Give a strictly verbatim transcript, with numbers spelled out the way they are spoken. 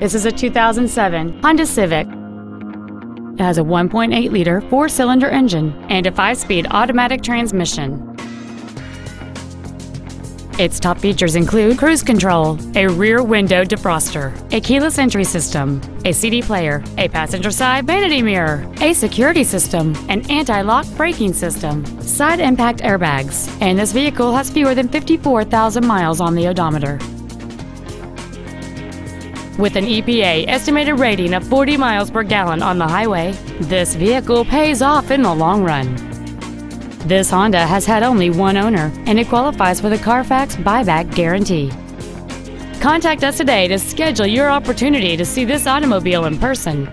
This is a two thousand seven Honda Civic. It has a one point eight liter four-cylinder engine and a five-speed automatic transmission. Its top features include cruise control, a rear window defroster, a keyless entry system, a C D player, a passenger side vanity mirror, a security system, an anti-lock braking system, side impact airbags, and this vehicle has fewer than fifty-four thousand miles on the odometer. With an E P A estimated rating of forty miles per gallon on the highway, this vehicle pays off in the long run. This Honda has had only one owner, and it qualifies for the Carfax buyback guarantee. Contact us today to schedule your opportunity to see this automobile in person.